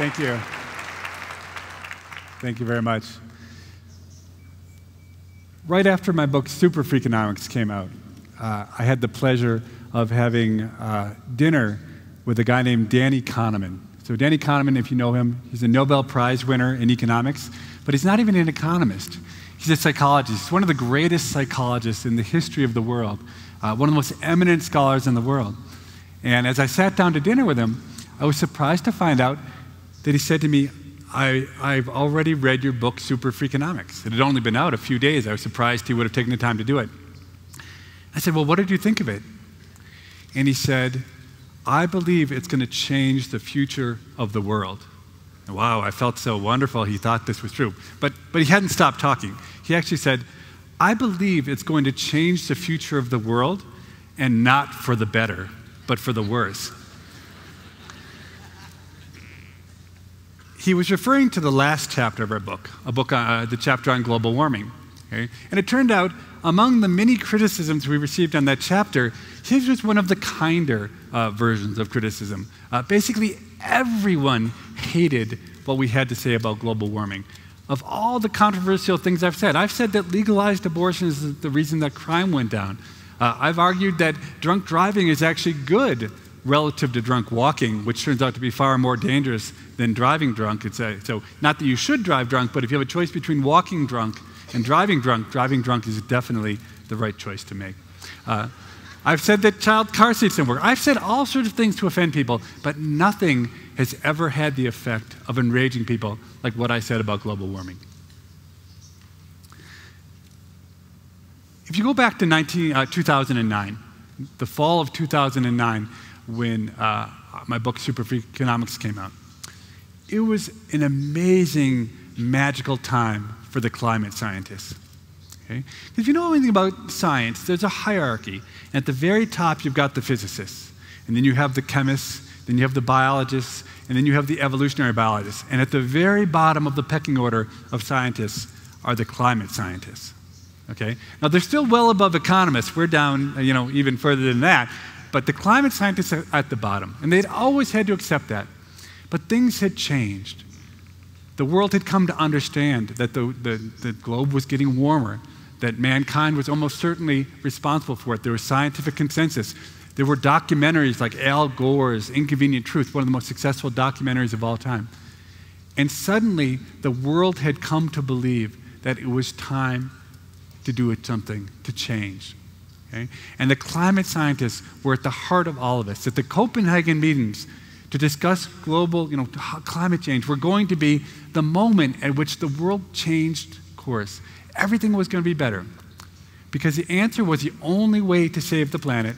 Thank you. Thank you very much. Right after my book, SuperFreakonomics, came out, I had the pleasure of having dinner with a guy named Danny Kahneman. So Danny Kahneman, if you know him, he's a Nobel Prize winner in economics, but he's not even an economist. He's a psychologist. He's one of the greatest psychologists in the history of the world, one of the most eminent scholars in the world. And as I sat down to dinner with him, I was surprised to find out that he said to me, I've already read your book, Super Freakonomics. It had only been out a few days. I was surprised he would have taken the time to do it. I said, well, what did you think of it? And he said, I believe it's going to change the future of the world. And wow, I felt so wonderful he thought this was true. But he hadn't stopped talking. He actually said, I believe it's going to change the future of the world, and not for the better, but for the worse. He was referring to the last chapter of our book, the chapter on global warming. Okay? And it turned out, among the many criticisms we received on that chapter, his was one of the kinder versions of criticism. Basically, everyone hated what we had to say about global warming. Of all the controversial things I've said that legalized abortion is the reason that crime went down. I've argued that drunk driving is actually good relative to drunk walking, which turns out to be far more dangerous than driving drunk. So not that you should drive drunk, but if you have a choice between walking drunk and driving drunk is definitely the right choice to make. I've said that child car seats don't work. I've said all sorts of things to offend people, but nothing has ever had the effect of enraging people like what I said about global warming. If you go back to 2009, the fall of 2009, when my book, Super Freakonomics, came out. It was an amazing, magical time for the climate scientists. Okay? If you know anything about science, there's a hierarchy. And at the very top, you've got the physicists. And then you have the chemists, then you have the biologists, and then you have the evolutionary biologists. And at the very bottom of the pecking order of scientists are the climate scientists. Okay? Now, they're still well above economists. We're down, you know, even further than that. But the climate scientists are at the bottom, and they'd always had to accept that. But things had changed. The world had come to understand that the globe was getting warmer, that mankind was almost certainly responsible for it. There was scientific consensus. There were documentaries like Al Gore's Inconvenient Truth, one of the most successful documentaries of all time. And suddenly, the world had come to believe that it was time to do something, to change. Okay? And the climate scientists were at the heart of all of this. At the Copenhagen meetings to discuss global, climate change were going to be the moment at which the world changed course. Everything was going to be better. Because the answer was the only way to save the planet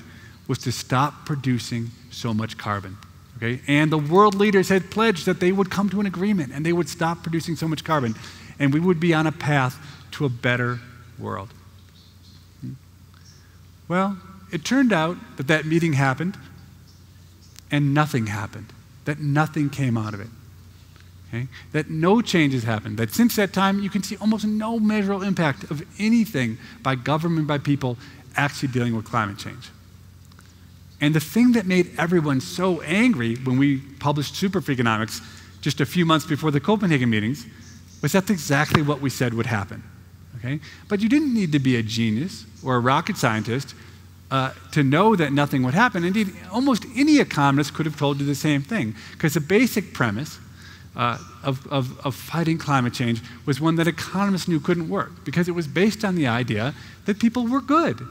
was to stop producing so much carbon. Okay? And the world leaders had pledged that they would come to an agreement and they would stop producing so much carbon. And we would be on a path to a better world. Well, it turned out that that meeting happened, and nothing happened, that nothing came out of it, okay? That no changes happened, that since that time you can see almost no measurable impact of anything by government, by people actually dealing with climate change. And the thing that made everyone so angry when we published Super Freakonomics just a few months before the Copenhagen meetings was that's exactly what we said would happen. Okay? But you didn't need to be a genius or a rocket scientist to know that nothing would happen. Indeed, almost any economist could have told you the same thing, because the basic premise of fighting climate change was one that economists knew couldn't work, because it was based on the idea that people were good,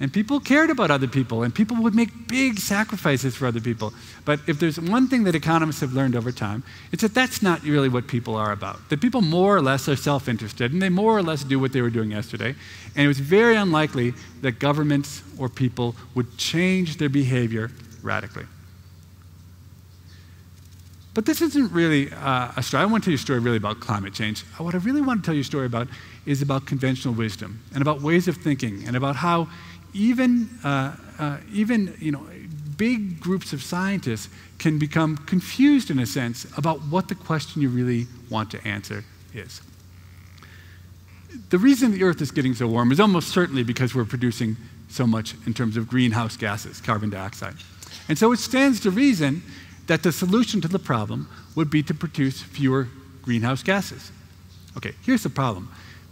and people cared about other people, and people would make big sacrifices for other people. But if there's one thing that economists have learned over time, it's that that's not really what people are about. That people more or less are self-interested, and they more or less do what they were doing yesterday. And it was very unlikely that governments or people would change their behavior radically. But this isn't really a story. I want to tell you a story really about climate change. What I really want to tell you a story about is about conventional wisdom, and about ways of thinking, and about how even big groups of scientists can become confused, in a sense, about what the question you really want to answer is. The reason the Earth is getting so warm is almost certainly because we're producing so much in terms of greenhouse gases, carbon dioxide. And so it stands to reason that the solution to the problem would be to produce fewer greenhouse gases. Okay, here's the problem.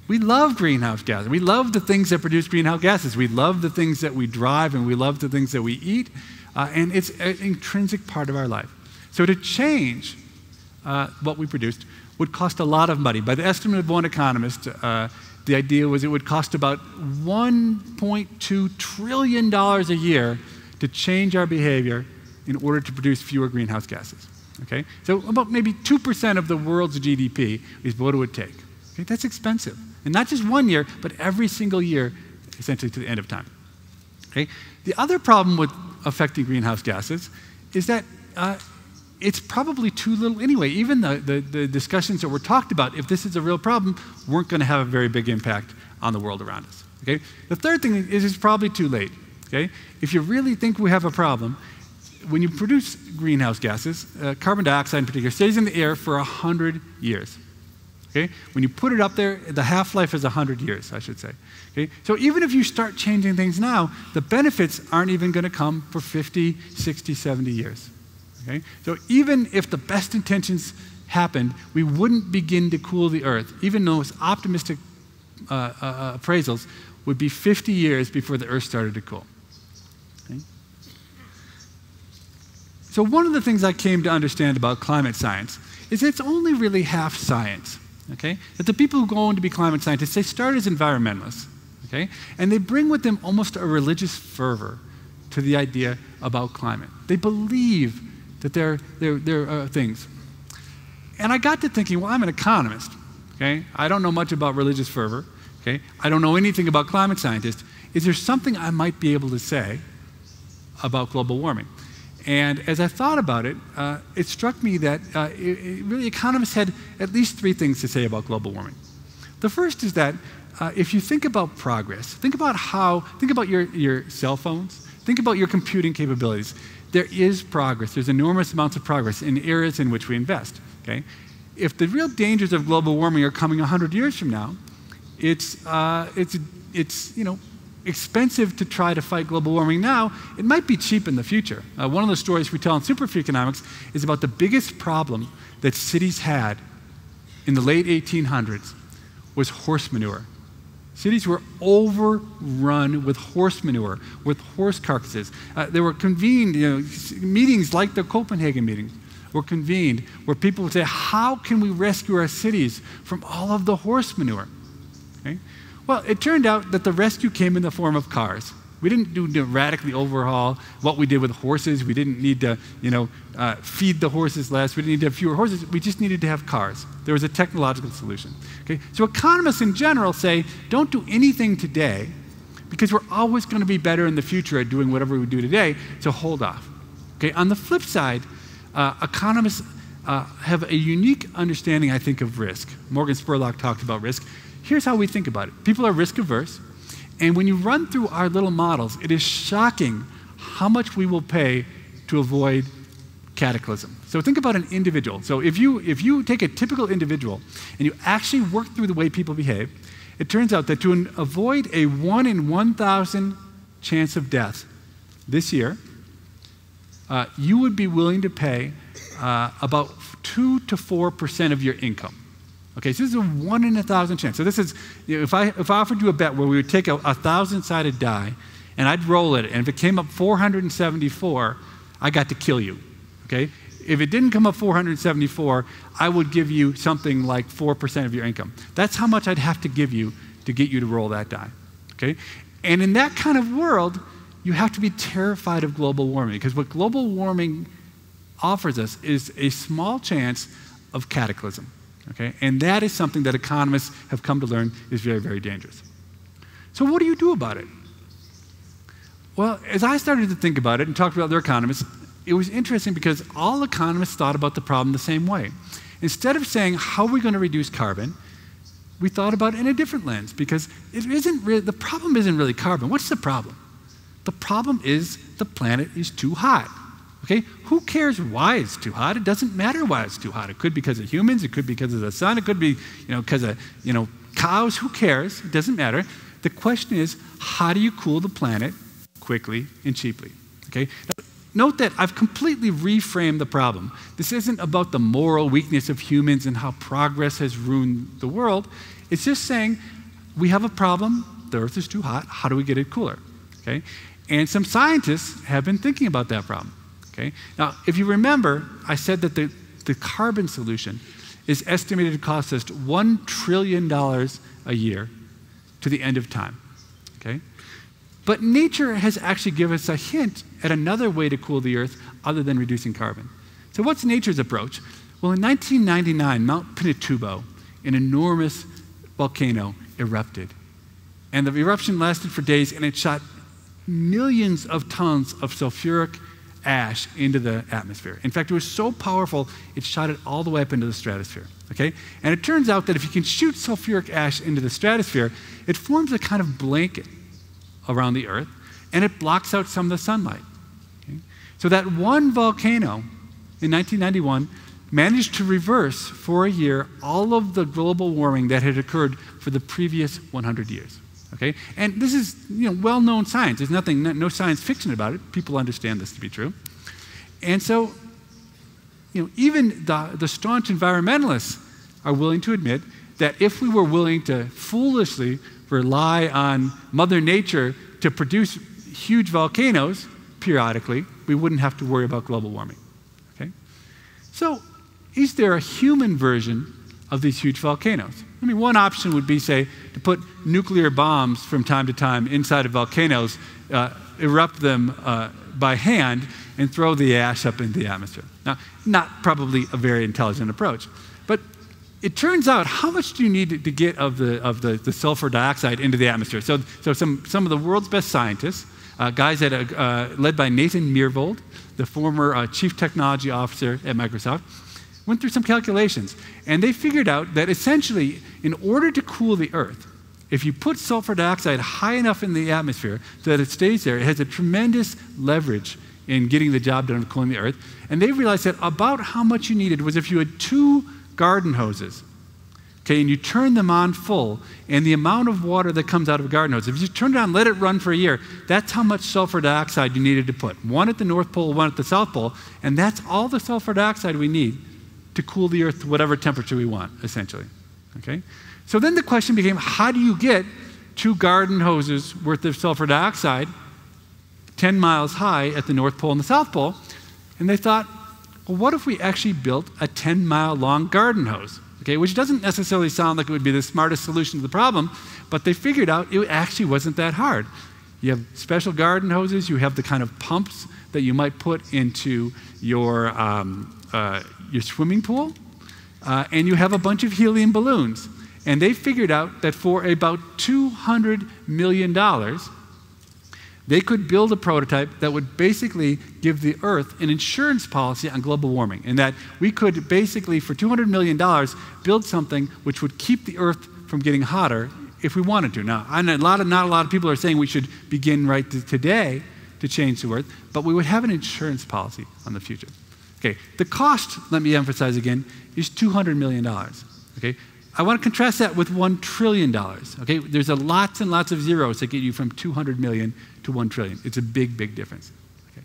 We love greenhouse gases. We love the things that produce greenhouse gases. We love the things that we drive, and we love the things that we eat, and it's an intrinsic part of our life. So to change what we produced would cost a lot of money. By the estimate of one economist, the idea was it would cost about $1.2 trillion a year to change our behavior in order to produce fewer greenhouse gases. Okay? So about maybe 2% of the world's GDP is what it would take. Okay? That's expensive. And not just one year, but every single year, essentially to the end of time. Okay? The other problem with affecting greenhouse gases is that it's probably too little anyway. Even the discussions that were talked about, if this is a real problem, weren't going to have a very big impact on the world around us. Okay? The third thing is it's probably too late. Okay? If you really think we have a problem, when you produce greenhouse gases, carbon dioxide in particular stays in the air for 100 years. Okay? When you put it up there, the half-life is 100 years, I should say. Okay? So even if you start changing things now, the benefits aren't even going to come for 50, 60, 70 years. Okay? So even if the best intentions happened, we wouldn't begin to cool the Earth. Even the most optimistic appraisals would be 50 years before the Earth started to cool. Okay? So one of the things I came to understand about climate science is it's only really half science. Okay? That the people who go on to be climate scientists, they start as environmentalists. Okay? And they bring with them almost a religious fervor to the idea about climate. They believe that there are things. And I got to thinking, well, I'm an economist. Okay? I don't know much about religious fervor. Okay? I don't know anything about climate scientists. Is there something I might be able to say about global warming? And as I thought about it, it struck me that really economists had at least three things to say about global warming. The first is that if you think about progress, think about your cell phones, think about your computing capabilities. There is progress. There's enormous amounts of progress in areas in which we invest. Okay? If the real dangers of global warming are coming 100 years from now, it's expensive to try to fight global warming now. It might be cheap in the future. One of the stories we tell in SuperFreakonomics is about the biggest problem that cities had in the late 1800s was horse manure. Cities were overrun with horse manure, with horse carcasses. They were convened, meetings like the Copenhagen meetings were convened where people would say, how can we rescue our cities from all of the horse manure? Okay? Well, it turned out that the rescue came in the form of cars. We didn't do to radically overhaul what we did with horses. We didn't need to, feed the horses less. We didn't need to have fewer horses. We just needed to have cars. There was a technological solution. Okay? So economists in general say, don't do anything today because we're always going to be better in the future at doing whatever we do today, so hold off. Okay? On the flip side, economists have a unique understanding, I think, of risk. Morgan Spurlock talked about risk. Here's how we think about it. People are risk averse, and when you run through our little models, it is shocking how much we will pay to avoid cataclysm. So think about an individual. So if you take a typical individual and you actually work through the way people behave, it turns out that to avoid a 1 in 1,000 chance of death this year, you would be willing to pay about 2 to 4% of your income. Okay, so this is a 1 in 1,000 chance. So this is, if I offered you a bet where we would take a 1,000-sided die and I'd roll it, and if it came up 474, I got to kill you, okay? If it didn't come up 474, I would give you something like 4% of your income. That's how much I'd have to give you to get you to roll that die, okay? And in that kind of world, you have to be terrified of global warming, because what global warming offers us is a small chance of cataclysm. Okay? And that is something that economists have come to learn is very, very dangerous. So what do you do about it? Well, as I started to think about it and talked to other economists, it was interesting because all economists thought about the problem the same way. Instead of saying, how are we going to reduce carbon, we thought about it in a different lens, because it isn't really, the problem isn't really carbon. What's the problem? The problem is the planet is too hot. Okay? Who cares why it's too hot? It doesn't matter why it's too hot. It could be because of humans, it could be because of the sun, it could be because of cows, who cares? It doesn't matter. The question is, how do you cool the planet quickly and cheaply? Okay? Now, Note that I've completely reframed the problem. This isn't about the moral weakness of humans and how progress has ruined the world. It's just saying, we have a problem, the Earth is too hot, how do we get it cooler? Okay? And some scientists have been thinking about that problem. Okay? Now, if you remember, I said that the carbon solution is estimated to cost us $1 trillion a year to the end of time. Okay? But nature has actually given us a hint at another way to cool the Earth other than reducing carbon. So what's nature's approach? Well, in 1999, Mount Pinatubo, an enormous volcano, erupted. And the eruption lasted for days, and it shot millions of tons of sulfuric ash into the atmosphere. In fact, it was so powerful, it shot it all the way up into the stratosphere. Okay? And it turns out that if you can shoot sulfuric ash into the stratosphere, it forms a kind of blanket around the Earth, and it blocks out some of the sunlight. Okay? So that one volcano in 1991 managed to reverse for a year all of the global warming that had occurred for the previous 100 years. Okay? And this is well-known science. There's no science fiction about it. People understand this to be true. And so even the staunch environmentalists are willing to admit that if we were willing to foolishly rely on Mother Nature to produce huge volcanoes periodically, we wouldn't have to worry about global warming. Okay? So is there a human version of these huge volcanoes? I mean, one option would be, say, to put nuclear bombs from time to time inside of volcanoes, erupt them by hand, and throw the ash up into the atmosphere. Now, not probably a very intelligent approach. But it turns out, how much do you need to get of the sulfur dioxide into the atmosphere? So some of the world's best scientists, guys that are led by Nathan Myhrvold, the former chief technology officer at Microsoft, went through some calculations, and they figured out that essentially, in order to cool the Earth, if you put sulfur dioxide high enough in the atmosphere so that it stays there, it has a tremendous leverage in getting the job done of cooling the Earth. And they realized that about how much you needed was if you had two garden hoses, okay, and you turn them on full, and the amount of water that comes out of a garden hose, if you turn it on, let it run for a year, that's how much sulfur dioxide you needed to put. One at the North Pole, one at the South Pole, and that's all the sulfur dioxide we need to cool the Earth to whatever temperature we want, essentially. Okay? So then the question became, how do you get two garden hoses worth of sulfur dioxide 10 miles high at the North Pole and the South Pole? And they thought, well, what if we actually built a 10-mile-long garden hose? Okay, which doesn't necessarily sound like it would be the smartest solution to the problem, but they figured out it actually wasn't that hard. You have special garden hoses, you have the kind of pumps that you might put into your swimming pool, and you have a bunch of helium balloons. And they figured out that for about $200 million, they could build a prototype that would basically give the Earth an insurance policy on global warming, and that we could basically, for $200 million, build something which would keep the Earth from getting hotter if we wanted to. Now, not a lot of people are saying we should begin right today to change the Earth, but we would have an insurance policy on the future. Okay, the cost, let me emphasize again, is $200 million. Okay? I want to contrast that with $1 trillion. Okay? There's lots and lots of zeros that get you from $200 million to $1 trillion. It's a big, big difference. Okay?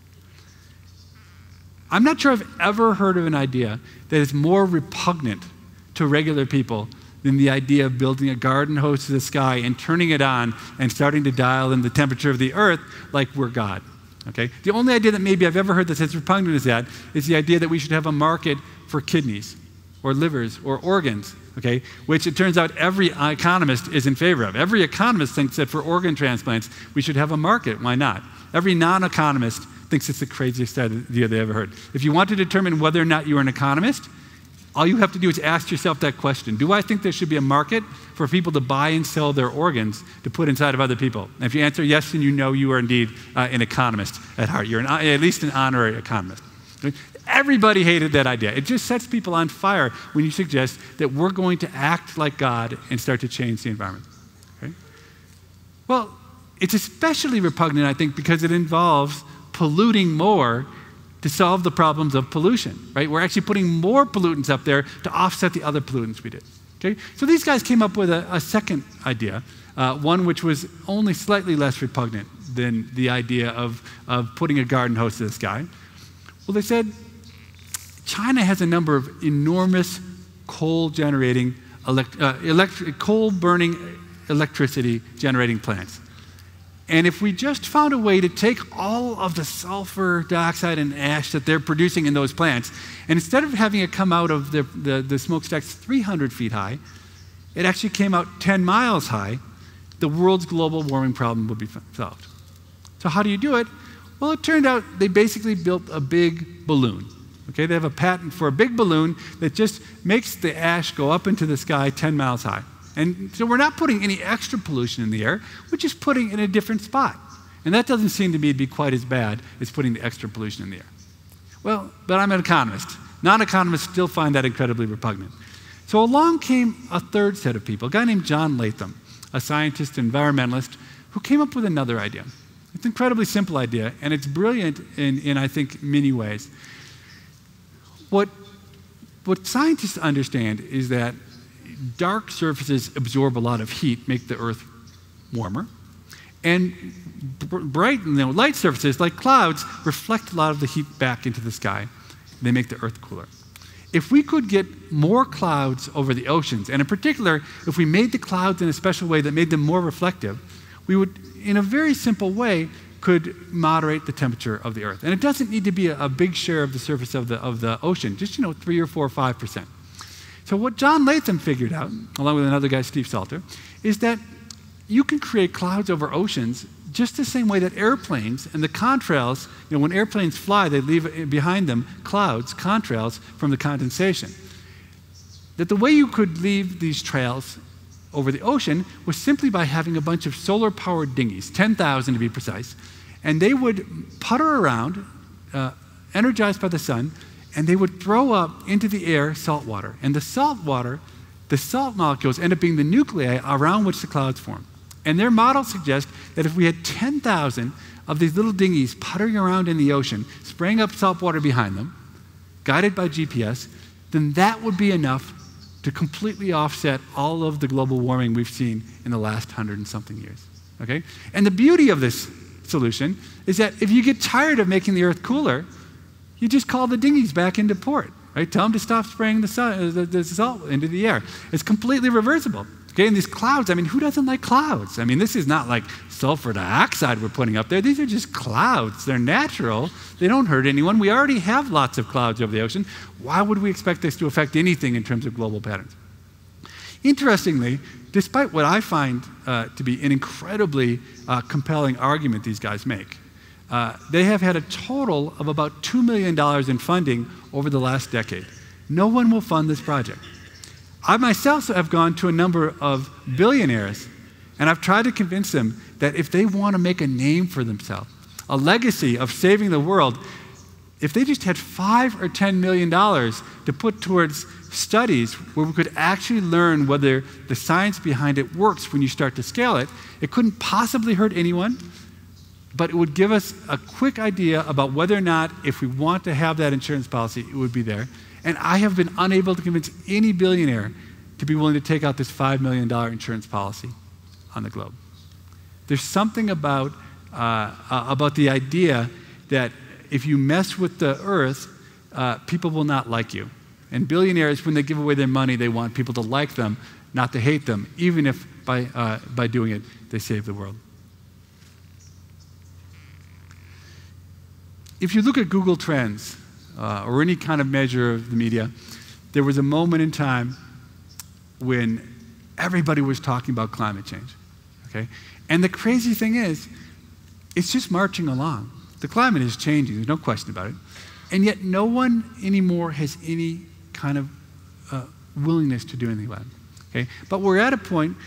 I'm not sure I've ever heard of an idea that is more repugnant to regular people than the idea of building a garden hose to the sky and turning it on and starting to dial in the temperature of the Earth like we're God. Okay? The only idea that maybe I've ever heard that's as repugnant as that is the idea that we should have a market for kidneys or livers or organs, okay? Which it turns out every economist is in favor of. Every economist thinks that for organ transplants we should have a market. Why not? Every non-economist thinks it's the craziest idea they ever heard. If you want to determine whether or not you're an economist, all you have to do is ask yourself that question. Do I think there should be a market for people to buy and sell their organs to put inside of other people? And if you answer yes, then you know you are indeed an economist at heart. You're at least an honorary economist. Everybody hated that idea. It just sets people on fire when you suggest that we're going to act like God and start to change the environment. Okay? Well, it's especially repugnant, I think, because it involves polluting more to solve the problems of pollution, right? We're actually putting more pollutants up there to offset the other pollutants we did, okay? So these guys came up with a second idea, one which was only slightly less repugnant than the idea of putting a garden hose to the sky? Well, they said China has a number of enormous coal-burning electricity generating plants. And if we just found a way to take all of the sulfur dioxide and ash that they're producing in those plants, and instead of having it come out of the smokestacks 300 feet high, it actually came out 10 miles high, the world's global warming problem would be solved. So how do you do it? Well, it turned out they basically built a big balloon. Okay, they have a patent for a big balloon that just makes the ash go up into the sky 10 miles high. And so we're not putting any extra pollution in the air, we're just putting it in a different spot. And that doesn't seem to me to be quite as bad as putting the extra pollution in the air. Well, but I'm an economist. Non-economists still find that incredibly repugnant. So along came a third set of people, a guy named John Latham, a scientist and environmentalist, who came up with another idea. It's an incredibly simple idea, and it's brilliant in I think, many ways. What scientists understand is that dark surfaces absorb a lot of heat, make the Earth warmer, and bright, light surfaces like clouds reflect a lot of the heat back into the sky. They make the Earth cooler. If we could get more clouds over the oceans, and in particular, if we made the clouds in a special way that made them more reflective, we would, in a very simple way, could moderate the temperature of the Earth. And it doesn't need to be a big share of the surface of the ocean, just 3 or 4 or 5%. So what John Latham figured out, along with another guy, Steve Salter, is that you can create clouds over oceans just the same way that airplanes and the contrails, when airplanes fly, they leave behind them clouds, contrails, from the condensation. That the way you could leave these trails over the ocean was simply by having a bunch of solar-powered dinghies, 10,000 to be precise, and they would putter around, energized by the sun, and they would throw up into the air salt water. And the salt water, the salt molecules end up being the nuclei around which the clouds form. And their model suggests that if we had 10,000 of these little dinghies puttering around in the ocean, spraying up salt water behind them, guided by GPS, then that would be enough to completely offset all of the global warming we've seen in the last 100-and-something years. Okay? And the beauty of this solution is that if you get tired of making the Earth cooler, you just call the dinghies back into port. Right? Tell them to stop spraying the salt into the air. It's completely reversible. Okay? And these clouds, who doesn't like clouds? This is not like sulfur dioxide we're putting up there. These are just clouds. They're natural. They don't hurt anyone. We already have lots of clouds over the ocean. Why would we expect this to affect anything in terms of global patterns? Interestingly, despite what I find to be an incredibly compelling argument these guys make, they have had a total of about $2 million in funding over the last decade. No one will fund this project. I myself have gone to a number of billionaires, and I've tried to convince them that if they want to make a name for themselves, a legacy of saving the world, if they just had $5 or $10 million to put towards studies where we could actually learn whether the science behind it works when you start to scale it, it couldn't possibly hurt anyone. But it would give us a quick idea about whether or not, if we want to have that insurance policy, it would be there. And I have been unable to convince any billionaire to be willing to take out this $5 million insurance policy on the globe. There's something about the idea that if you mess with the Earth, people will not like you. And billionaires, when they give away their money, they want people to like them, not to hate them, even if by doing it, they save the world. If you look at Google Trends, or any kind of measure of the media, there was a moment in time when everybody was talking about climate change. Okay? And the crazy thing is, it's just marching along. The climate is changing, there's no question about it. And yet no one anymore has any kind of willingness to do anything about it. Okay? But we're at a point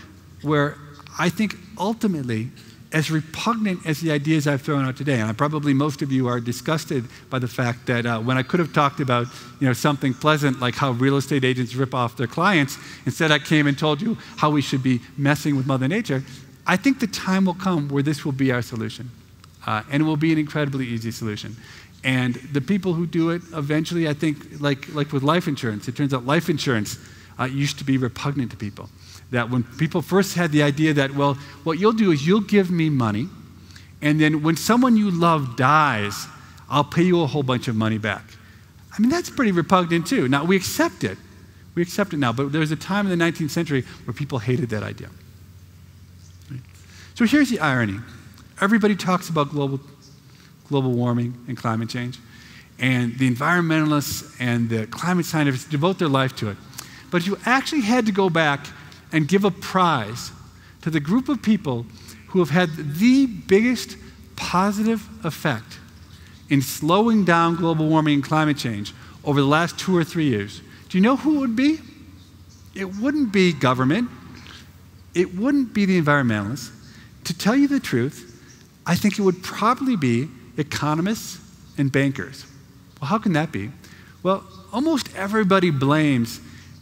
where I think ultimately, as repugnant as the ideas I've thrown out today, and probably most of you are disgusted by the fact that when I could have talked about something pleasant like how real estate agents rip off their clients, instead I came and told you how we should be messing with Mother Nature, I think the time will come where this will be our solution. And it will be an incredibly easy solution. And the people who do it eventually, I think, like with life insurance, it turns out life insurance used to be repugnant to people. That when people first had the idea that, well, what you'll do is you'll give me money, and then when someone you love dies, I'll pay you a whole bunch of money back. I mean, that's pretty repugnant too. Now, we accept it. We accept it now, but there was a time in the 19th century where people hated that idea. Right? So here's the irony. Everybody talks about global warming and climate change, and the environmentalists and the climate scientists devote their life to it. But if you actually had to go back and give a prize to the group of people who have had the biggest positive effect in slowing down global warming and climate change over the last 2 or 3 years, do you know who it would be? It wouldn't be government. It wouldn't be the environmentalists. To tell you the truth, I think it would probably be economists and bankers. Well, how can that be? Well, almost everybody blames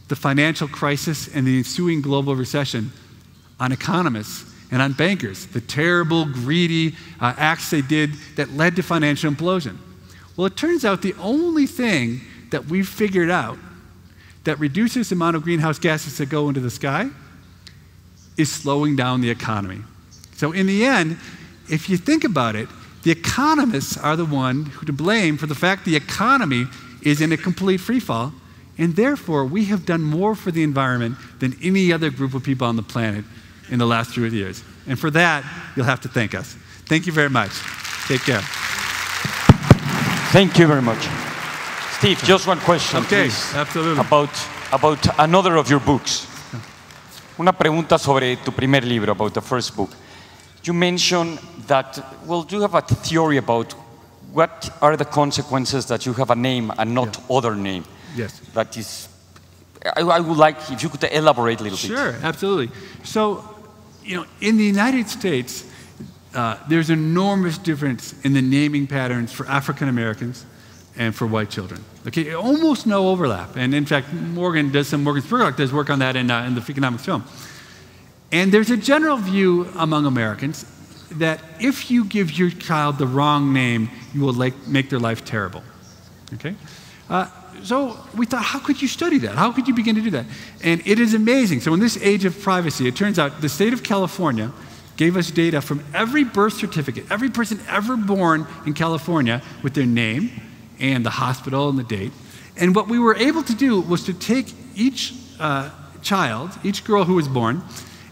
the financial crisis and the ensuing global recession on economists and on bankers, the terrible, greedy acts they did that led to financial implosion. Well, it turns out the only thing that we've figured out that reduces the amount of greenhouse gases that go into the sky is slowing down the economy. So in the end, if you think about it, the economists are the one who to blame for the fact the economy is in a complete freefall, and therefore we have done more for the environment than any other group of people on the planet in the last 3 years. And for that, you'll have to thank us. Thank you very much. Take care. Thank you very much. Steve, just one question, okay, please, absolutely. About another of your books. Una pregunta sobre tu primer libro, about the first book. You mentioned that, well, you have a theory about what are the consequences that you have a name and not other name. Yes. That is, I would like if you could elaborate a little bit. Sure, absolutely. So, you know, in the United States, there's an enormous difference in the naming patterns for African Americans and for white children. Okay, almost no overlap. And in fact, Morgan Spurlock does work on that in the Freakonomics film. And there's a general view among Americans that if you give your child the wrong name, you will make their life terrible. Okay? So we thought, how could you study that? How could you begin to do that? And it is amazing. So in this age of privacy, it turns out the state of California gave us data from every birth certificate, every person ever born in California with their name and the hospital and the date. And what we were able to do was to take each child, each girl who was born,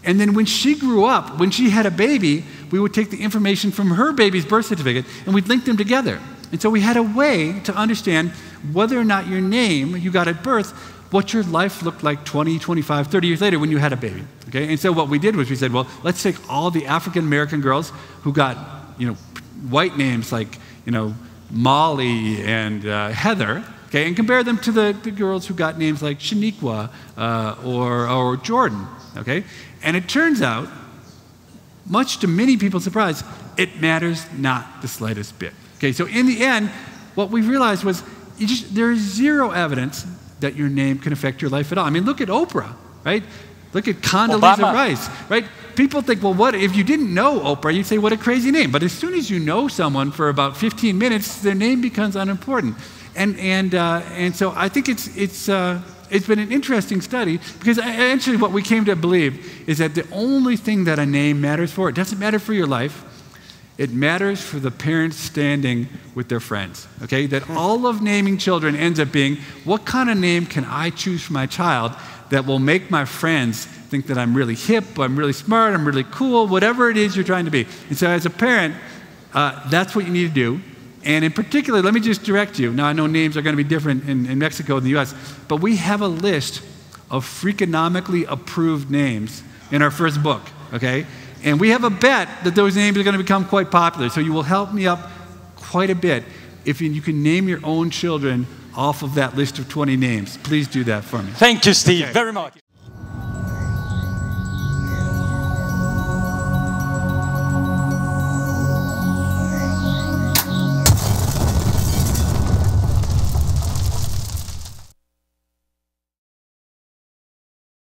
and then when she grew up, when she had a baby, we would take the information from her baby's birth certificate and we'd link them together. And so we had a way to understand whether or not your name you got at birth, what your life looked like 20, 25, 30 years later when you had a baby. Okay? And so what we did was we said, well, let's take all the African American girls who got, you know, white names like, you know, Molly and Heather, okay, and compare them to the girls who got names like Shaniqua or Jordan. Okay? And it turns out, much to many people's surprise, it matters not the slightest bit. Okay, so in the end, what we realized was there is zero evidence that your name can affect your life at all. I mean, look at Oprah, right? Look at Condoleezza Rice, right? People think, well, what if you didn't know Oprah, you'd say, what a crazy name. But as soon as you know someone for about 15 minutes, their name becomes unimportant. And so I think it's been an interesting study because actually what we came to believe is that the only thing that a name matters for, it doesn't matter for your life, it matters for the parents standing with their friends, okay? That all of naming children ends up being, what kind of name can I choose for my child that will make my friends think that I'm really hip, I'm really smart, I'm really cool, whatever it is you're trying to be. And so as a parent, that's what you need to do. And in particular, let me just direct you. Now, I know names are going to be different in Mexico and the U.S., but we have a list of Freakonomically approved names in our first book, okay? And we have a bet that those names are going to become quite popular, so you will help me up quite a bit if you can name your own children off of that list of 20 names. Please do that for me. Thank you, Steve, very much.